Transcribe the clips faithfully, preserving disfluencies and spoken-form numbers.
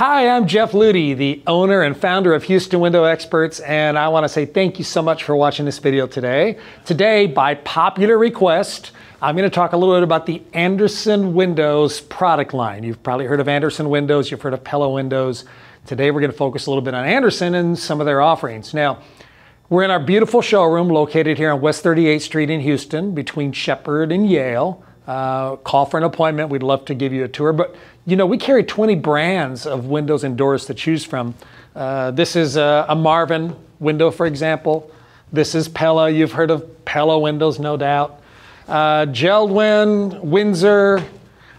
Hi, I'm Jeff Ludy, the owner and founder of Houston Window Experts, and I want to say thank you so much for watching this video today. Today, by popular request, I'm going to talk a little bit about the Andersen Windows product line. You've probably heard of Andersen Windows, you've heard of Pella Windows. Today, we're going to focus a little bit on Andersen and some of their offerings. Now, we're in our beautiful showroom located here on West thirty-eighth Street in Houston between Shepherd and Yale. Uh, call for an appointment. We'd love to give you a tour, but you know, we carry twenty brands of windows and doors to choose from. Uh, this is a, a Marvin window, for example. This is Pella. You've heard of Pella windows, no doubt. Uh, Jeld-Wen, Windsor,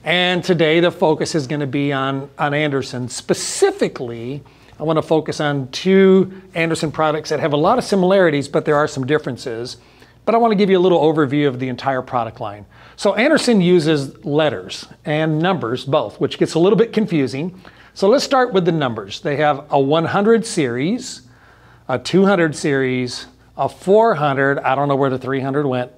and today the focus is going to be on, on Andersen. Specifically, I want to focus on two Andersen products that have a lot of similarities, but there are some differences. But I want to give you a little overview of the entire product line. So Andersen uses letters and numbers both, which gets a little bit confusing. So let's start with the numbers. They have a one hundred series, a two hundred series, a four hundred, I don't know where the three hundred went.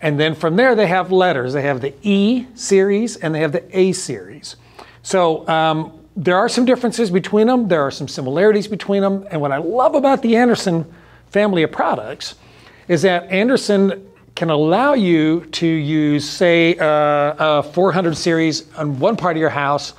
And then from there they have letters. They have the E series and they have the A series. So um, there are some differences between them. There are some similarities between them. And what I love about the Andersen family of products is that Andersen can allow you to use, say, uh, a four hundred series on one part of your house,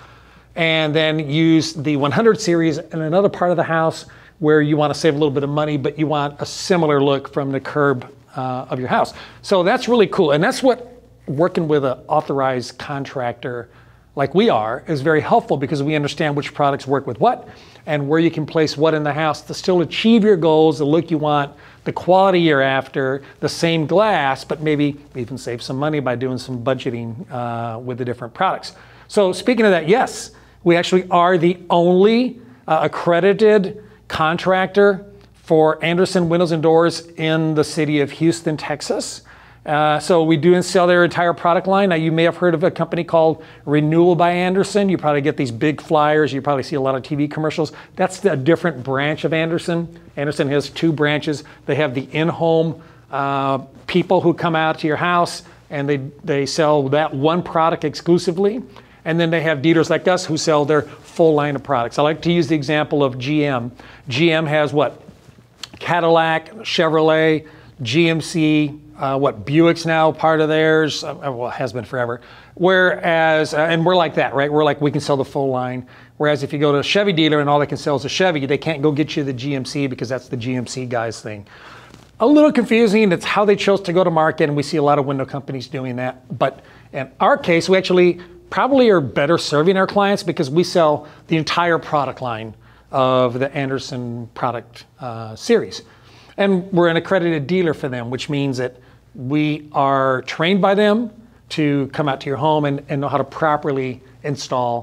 and then use the one hundred series in another part of the house where you want to save a little bit of money, but you want a similar look from the curb uh, of your house. So that's really cool. And that's what working with an authorized contractor like we are is very helpful, because we understand which products work with what and where you can place what in the house to still achieve your goals, the look you want, the quality you're after, the same glass, but maybe even save some money by doing some budgeting uh, with the different products. So speaking of that, yes, we actually are the only uh, accredited contractor for Andersen Windows and Doors in the city of Houston, Texas. Uh, so we do and sell their entire product line. Now, you may have heard of a company called Renewal by Andersen. You probably get these big flyers. You probably see a lot of T V commercials. That's a different branch of Andersen. Andersen has two branches. They have the in-home uh, people who come out to your house, and they, they sell that one product exclusively. And then they have dealers like us who sell their full line of products. I like to use the example of G M. G M has what? Cadillac, Chevrolet, G M C, Uh, what, Buick's now part of theirs, uh, well, has been forever. Whereas, uh, and we're like that, right? We're like, we can sell the full line. Whereas if you go to a Chevy dealer and all they can sell is a Chevy, they can't go get you the G M C because that's the G M C guy's thing. A little confusing, that's how they chose to go to market, and we see a lot of window companies doing that. But in our case, we actually probably are better serving our clients because we sell the entire product line of the Andersen product uh, series. And we're an accredited dealer for them, which means that we are trained by them to come out to your home and, and know how to properly install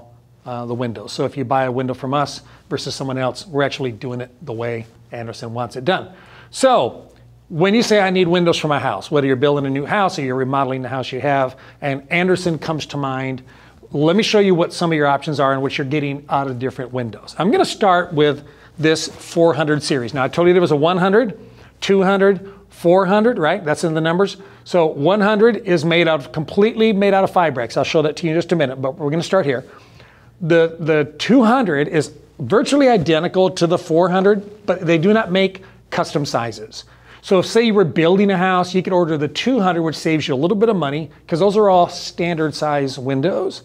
uh, the windows. So if you buy a window from us versus someone else, we're actually doing it the way Andersen wants it done. So when you say, I need windows for my house, whether you're building a new house or you're remodeling the house you have, and Andersen comes to mind, let me show you what some of your options are and what you're getting out of different windows. I'm gonna start with this four hundred series. Now I told you there was a one hundred, two hundred, four hundred, right? That's in the numbers. So one hundred is made out of, completely made out of Fibrex. I'll show that to you in just a minute, but we're gonna start here. The, the two hundred is virtually identical to the four hundred, but they do not make custom sizes. So if, say you were building a house, you could order the two hundred, which saves you a little bit of money, because those are all standard size windows.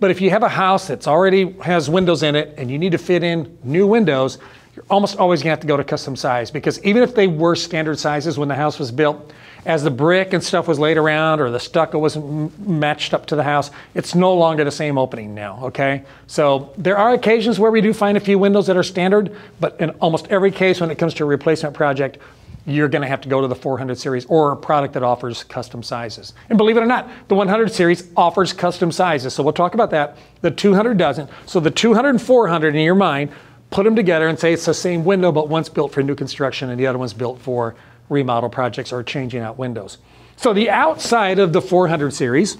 But if you have a house that's already has windows in it and you need to fit in new windows, you're almost always gonna have to go to custom size, because even if they were standard sizes when the house was built, as the brick and stuff was laid around or the stucco wasn't matched up to the house, it's no longer the same opening now, okay? So there are occasions where we do find a few windows that are standard, but in almost every case when it comes to a replacement project, you're gonna have to go to the four hundred series or a product that offers custom sizes. And believe it or not, the one hundred series offers custom sizes, so we'll talk about that. The two hundred doesn't. So the two hundred and four hundred in your mind, put them together and say it's the same window, but one's built for new construction and the other one's built for remodel projects or changing out windows. So the outside of the four hundred series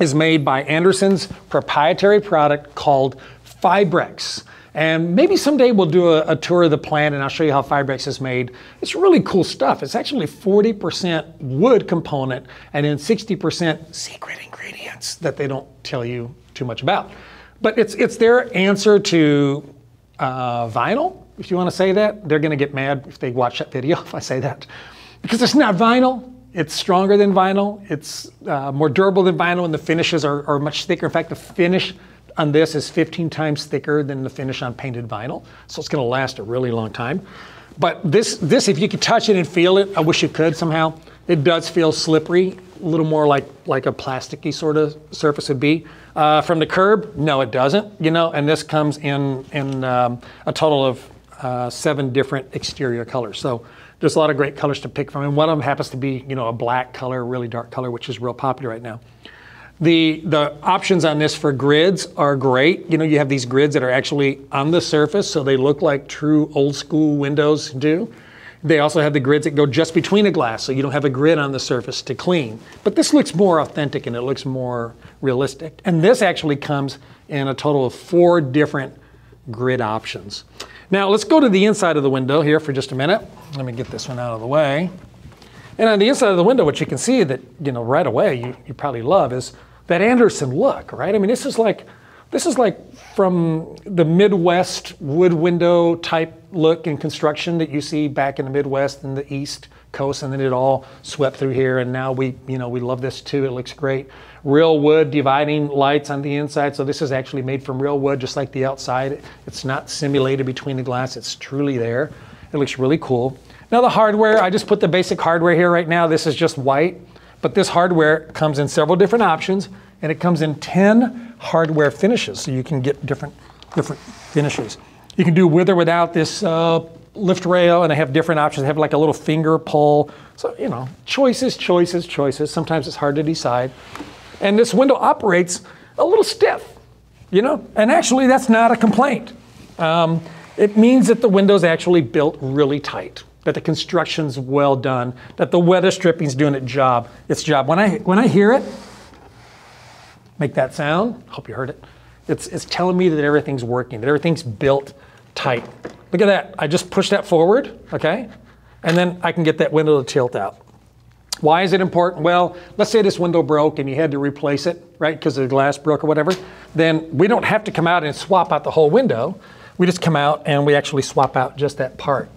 is made by Andersen's proprietary product called Fibrex. And maybe someday we'll do a, a tour of the plant and I'll show you how Fibrex is made. It's really cool stuff. It's actually forty percent wood component and then sixty percent secret ingredients that they don't tell you too much about. But it's, it's their answer to uh, vinyl, if you want to say that. They're going to get mad if they watch that video if I say that. Because it's not vinyl. It's stronger than vinyl. It's uh, more durable than vinyl, and the finishes are, are much thicker. In fact, the finish on this is fifteen times thicker than the finish on painted vinyl. So it's going to last a really long time. But this, this, if you could touch it and feel it, I wish you could somehow. It does feel slippery, a little more like, like a plasticky sort of surface would be. Uh, from the curb, no, it doesn't, you know, and this comes in, in um, a total of uh, seven different exterior colors. So there's a lot of great colors to pick from. And one of them happens to be, you know, a black color, a really dark color, which is real popular right now. The, the options on this for grids are great. You know, you have these grids that are actually on the surface, so they look like true old school windows do. They also have the grids that go just between a glass, so you don't have a grid on the surface to clean. But this looks more authentic and it looks more realistic. And this actually comes in a total of four different grid options. Now let's go to the inside of the window here for just a minute. Let me get this one out of the way. And on the inside of the window, what you can see that, you know, right away you, you probably love is that Andersen look, right? I mean, this is like, this is like from the Midwest wood window type look and construction that you see back in the Midwest and the East Coast, and then it all swept through here, and now we, you know, we love this too. It looks great. Real wood dividing lights on the inside, so this is actually made from real wood, just like the outside. It's not simulated between the glass. It's truly there. It looks really cool. Now the hardware, I just put the basic hardware here right now. This is just white. But this hardware comes in several different options, and it comes in ten hardware finishes, so you can get different, different finishes. You can do with or without this uh, lift rail, and I have different options. I have like a little finger pull. So, you know, choices, choices, choices. Sometimes it's hard to decide. And this window operates a little stiff, you know, and actually that's not a complaint. Um, it means that the window's actually built really tight, that the construction's well done, that the weather stripping's doing its job. Its job. When I when I hear it, make that sound. Hope you heard it. It's it's telling me that everything's working, that everything's built tight. Look at that. I just push that forward, okay, and then I can get that window to tilt out. Why is it important? Well, let's say this window broke and you had to replace it, right, because the glass broke or whatever. Then we don't have to come out and swap out the whole window. We just come out and we actually swap out just that part.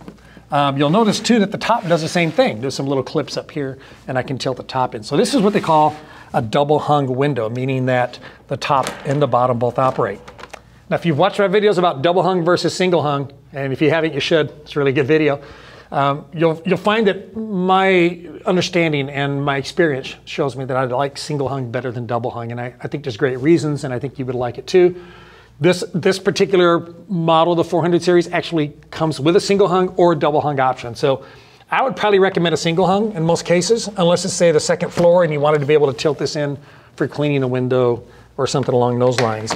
Um, you'll notice too that the top does the same thing. There's some little clips up here and I can tilt the top in. So this is what they call a double hung window, meaning that the top and the bottom both operate. Now, if you've watched my videos about double hung versus single hung, and if you haven't, you should, it's a really good video. Um, you'll, you'll find that my understanding and my experience shows me that I like single hung better than double hung. And I, I think there's great reasons, and I think you would like it too. This, this particular model, the four hundred series, actually comes with a single hung or double hung option. So I would probably recommend a single hung in most cases, unless it's say the second floor and you wanted to be able to tilt this in for cleaning the window or something along those lines.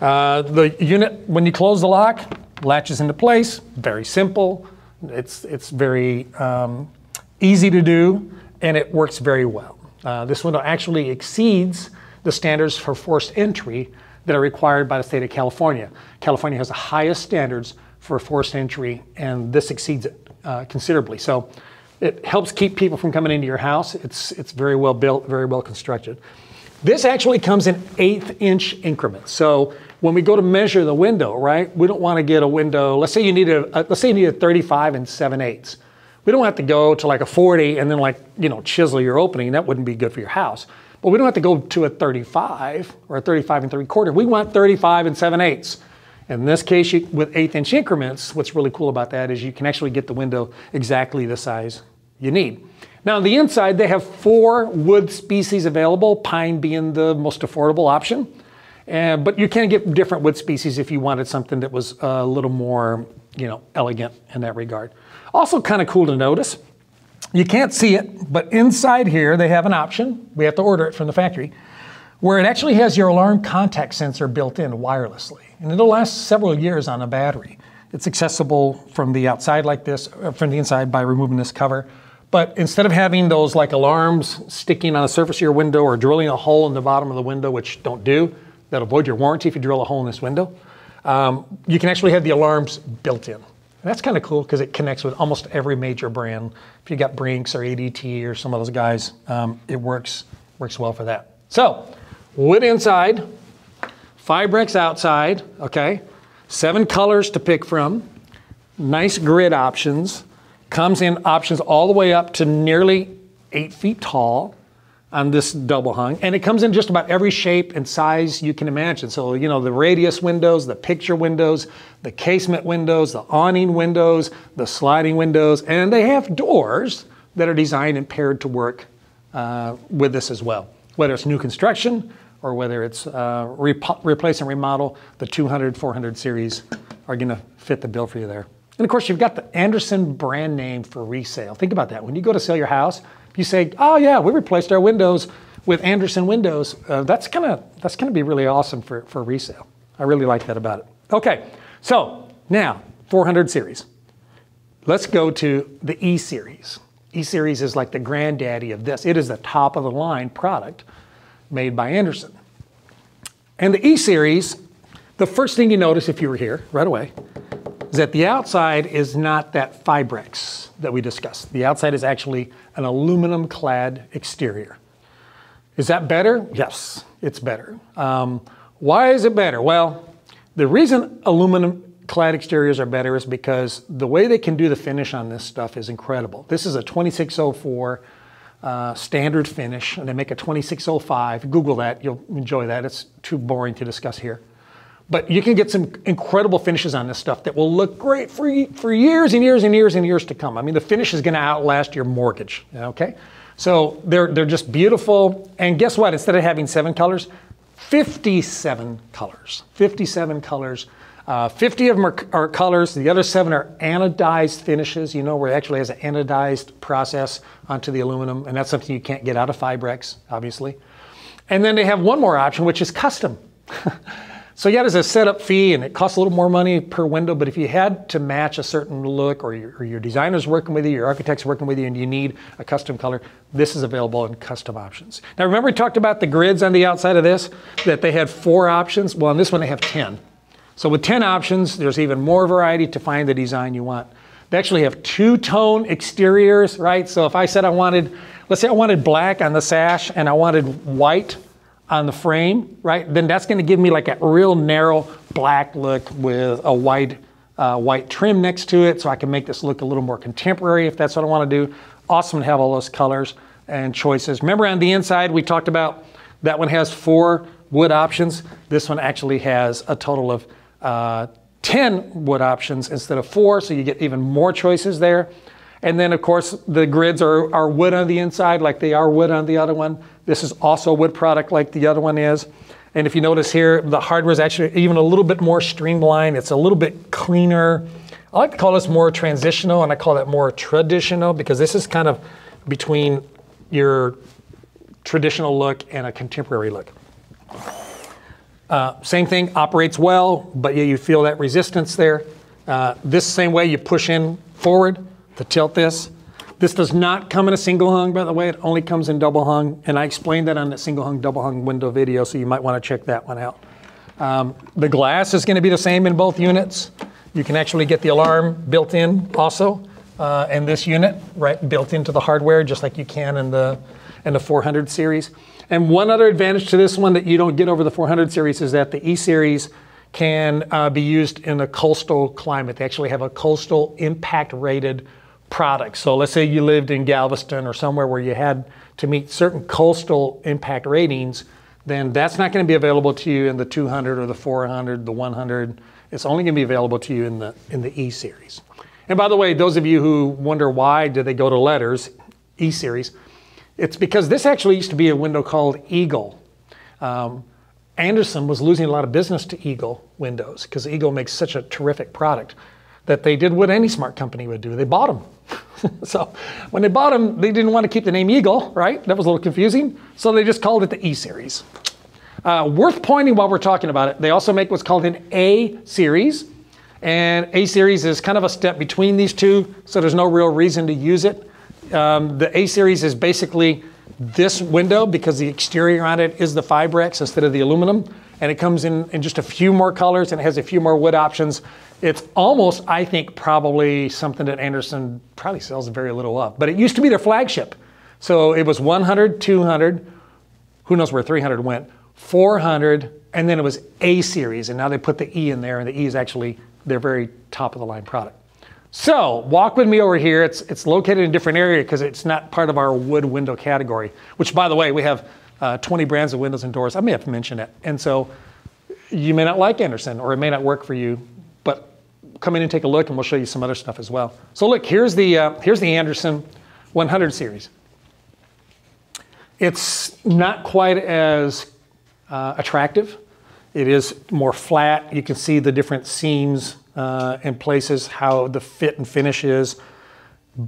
Uh, the unit, when you close the lock, latches into place. Very simple. It's, it's very um, easy to do, and it works very well. Uh, this window actually exceeds the standards for forced entry that are required by the state of California. California has the highest standards for forced entry, and this exceeds it uh, considerably. So it helps keep people from coming into your house. It's, it's very well built, very well constructed. This actually comes in eighth inch increments. So when we go to measure the window, right, we don't wanna get a window, let's say you need a, let's say you need a thirty-five and seven eighths. We don't have to go to like a forty and then like, you know, chisel your opening. That wouldn't be good for your house. Well, we don't have to go to a thirty-five or a thirty-five and three quarter. We want thirty-five and seven eighths. In this case, you, with eighth inch increments, what's really cool about that is you can actually get the window exactly the size you need. Now on the inside, they have four wood species available, pine being the most affordable option. Uh, but you can get different wood species if you wanted something that was a little more, you know, elegant in that regard. Also kind of cool to notice, you can't see it, but inside here they have an option, we have to order it from the factory, where it actually has your alarm contact sensor built in wirelessly. And it'll last several years on a battery. It's accessible from the outside like this, or from the inside by removing this cover. But instead of having those like alarms sticking on the surface of your window or drilling a hole in the bottom of the window, which don't do, that'll void your warranty if you drill a hole in this window, um, you can actually have the alarms built in. And that's kind of cool because it connects with almost every major brand. If you got Brinks or A D T or some of those guys, um, it works, works well for that. So, wood inside, Fibrex outside, okay? Seven colors to pick from. Nice grid options. Comes in options all the way up to nearly eight feet tall on this double hung. And it comes in just about every shape and size you can imagine. So, you know, the radius windows, the picture windows, the casement windows, the awning windows, the sliding windows, and they have doors that are designed and paired to work uh, with this as well. Whether it's new construction or whether it's uh, re replace and remodel, the two hundred, four hundred series are gonna fit the bill for you there. And of course, you've got the Andersen brand name for resale. Think about that. When you go to sell your house, you say, oh yeah, we replaced our windows with Andersen Windows. Uh, that's gonna, that's gonna be really awesome for, for resale. I really like that about it. Okay, so now four hundred series. Let's go to the E-Series. E-Series is like the granddaddy of this. It is the top of the line product made by Andersen. And the E-Series, the first thing you notice if you were here right away, is that the outside is not that Fibrex that we discussed. The outside is actually an aluminum clad exterior. Is that better? Yes, it's better. Um, why is it better? Well, the reason aluminum clad exteriors are better is because the way they can do the finish on this stuff is incredible. This is a twenty-six oh four uh, standard finish, and they make a twenty-six oh five. Google that, you'll enjoy that. It's too boring to discuss here. But you can get some incredible finishes on this stuff that will look great for, for years and years and years and years to come. I mean, the finish is gonna outlast your mortgage, okay? So they're, they're just beautiful. And guess what? Instead of having seven colors, fifty-seven colors, fifty-seven colors. Uh, fifty of them are, are colors. The other seven are anodized finishes, you know, where it actually has an anodized process onto the aluminum. And that's something you can't get out of Fibrex, obviously. And then they have one more option, which is custom. So yeah, there's a setup fee and it costs a little more money per window, but if you had to match a certain look or your, or your designer's working with you, your architect's working with you, and you need a custom color, this is available in custom options. Now remember we talked about the grids on the outside of this, that they had four options? Well, on this one they have ten. So with ten options, there's even more variety to find the design you want. They actually have two-tone exteriors, right? So if I said I wanted, let's say I wanted black on the sash and I wanted white on the frame, right? Then that's gonna give me like a real narrow black look with a white, uh, white trim next to it, so I can make this look a little more contemporary if that's what I wanna do. Awesome to have all those colors and choices. Remember on the inside, we talked about that one has four wood options. This one actually has a total of uh, ten wood options instead of four, so you get even more choices there. And then of course, the grids are, are wood on the inside like they are wood on the other one. This is also a wood product like the other one is. And if you notice here, the hardware is actually even a little bit more streamlined. It's a little bit cleaner. I like to call this more transitional, and I call that more traditional, because this is kind of between your traditional look and a contemporary look. Uh, same thing, operates well, but yeah, you feel that resistance there. Uh, this same way you push in forward to tilt this. This does not come in a single hung, by the way. It only comes in double hung. And I explained that on the single hung, double hung window video, so you might wanna check that one out. Um, the glass is gonna be the same in both units. You can actually get the alarm built in also uh, in this unit, right? Built into the hardware, just like you can in the, in the four hundred series. And one other advantage to this one that you don't get over the four hundred series is that the E-Series can uh, be used in a coastal climate. They actually have a coastal impact rated products. So let's say you lived in Galveston or somewhere where you had to meet certain coastal impact ratings, then that's not going to be available to you in the two hundred or the four hundred, the one hundred. It's only going to be available to you in the in the E-Series. And by the way, those of you who wonder why do they go to letters, E-Series, it's because this actually used to be a window called Eagle. Um, Andersen was losing a lot of business to Eagle windows because Eagle makes such a terrific product that they did what any smart company would do. They bought them. So when they bought them, they didn't want to keep the name Eagle, right? That was a little confusing. So they just called it the E-Series. Uh, worth pointing while we're talking about it, they also make what's called an A-Series. And A-Series is kind of a step between these two, so there's no real reason to use it. Um, the A-Series is basically this window because the exterior on it is the Fibrex instead of the aluminum. And it comes in, in just a few more colors and it has a few more wood options. It's almost, I think, probably something that Andersen probably sells very little of, but it used to be their flagship. So it was one hundred, two hundred, who knows where three hundred went, four hundred, and then it was A series, and now they put the E in there, and the E is actually their very top of the line product. So walk with me over here. It's, it's located in a different area because it's not part of our wood window category, which, by the way, we have uh, twenty brands of windows and doors. I may have mentioned it. And so you may not like Andersen, or it may not work for you, but come in and take a look and we'll show you some other stuff as well. So look, here's the, uh, here's the Andersen one hundred series. It's not quite as uh, attractive. It is more flat. You can see the different seams uh, in places, how the fit and finish is.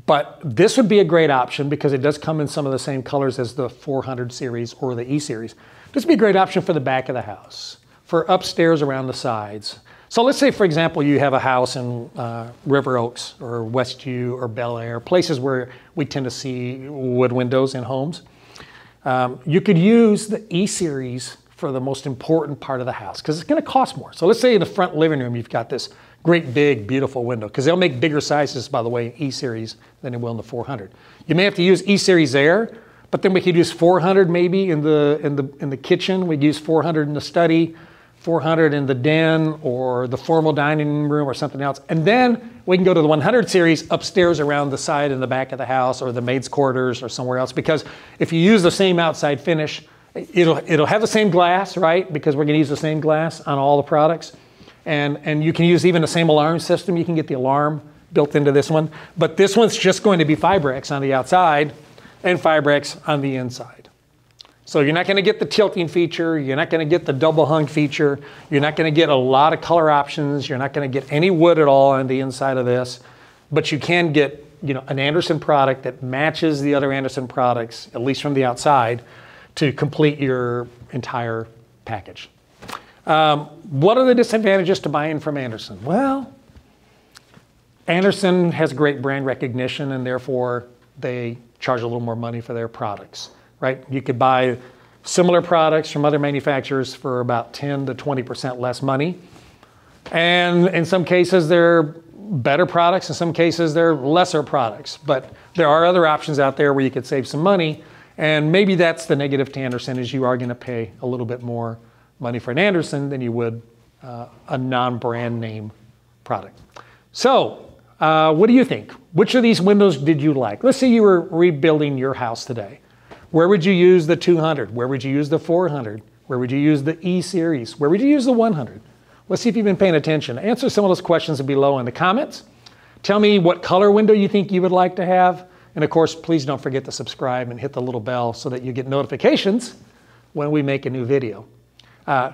But this would be a great option because it does come in some of the same colors as the four hundred series or the E series. This would be a great option for the back of the house, for upstairs around the sides. So let's say, for example, you have a house in uh, River Oaks or Westview or Bel Air, places where we tend to see wood windows in homes. Um, you could use the E series for the most important part of the house because it's going to cost more. So let's say in the front living room, you've got this great big, beautiful window, because they'll make bigger sizes, by the way, in E series than they will in the four hundred. You may have to use E series there, but then we could use four hundred maybe in the, in the, in the kitchen. We'd use four hundred in the study, four hundred in the den or the formal dining room or something else. And then we can go to the one hundred series upstairs around the side and the back of the house or the maid's quarters or somewhere else, because if you use the same outside finish, It'll, it'll have the same glass, right? Because we're going to use the same glass on all the products. And, and you can use even the same alarm system. You can get the alarm built into this one. But this one's just going to be Fibrex on the outside and Fibrex on the inside. So you're not going to get the tilting feature. You're not going to get the double hung feature. You're not going to get a lot of color options. You're not going to get any wood at all on the inside of this. But you can get, you know, an Andersen product that matches the other Andersen products, at least from the outside, to complete your entire package. Um, what are the disadvantages to buying from Andersen? Well, Andersen has great brand recognition and therefore they charge a little more money for their products, right? You could buy similar products from other manufacturers for about ten to twenty percent less money. And in some cases they're better products, in some cases they're lesser products, but there are other options out there where you could save some money. And maybe that's the negative to Andersen, is you are going to pay a little bit more money for an Andersen than you would uh, a non-brand name product. So uh, what do you think? Which of these windows did you like? Let's say you were rebuilding your house today. Where would you use the two hundred? Where would you use the four hundred? Where would you use the E series? Where would you use the one hundred? Let's see if you've been paying attention. Answer some of those questions below in the comments. Tell me what color window you think you would like to have. And of course, please don't forget to subscribe and hit the little bell so that you get notifications when we make a new video. Uh,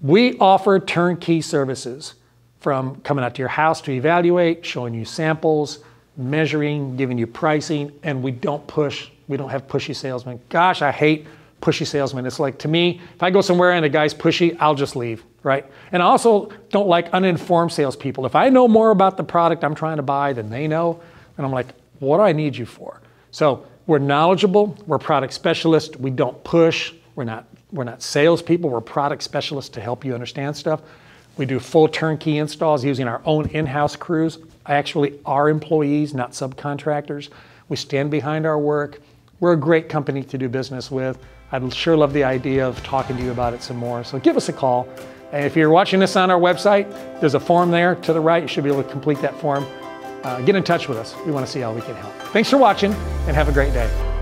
we offer turnkey services, from coming out to your house to evaluate, showing you samples, measuring, giving you pricing, and we don't push, we don't have pushy salesmen. Gosh, I hate pushy salesmen. It's like, to me, if I go somewhere and a guy's pushy, I'll just leave, right? And I also don't like uninformed salespeople. If I know more about the product I'm trying to buy than they know, and I'm like, what do I need you for? So we're knowledgeable, we're product specialists, we don't push, we're not, we're not salespeople, we're product specialists to help you understand stuff. We do full turnkey installs using our own in-house crews, actually our employees, not subcontractors. We stand behind our work. We're a great company to do business with. I'd sure love the idea of talking to you about it some more, so give us a call. And if you're watching this on our website, there's a form there to the right, you should be able to complete that form. Uh, get in touch with us. We want to see how we can help. Thanks for watching and have a great day.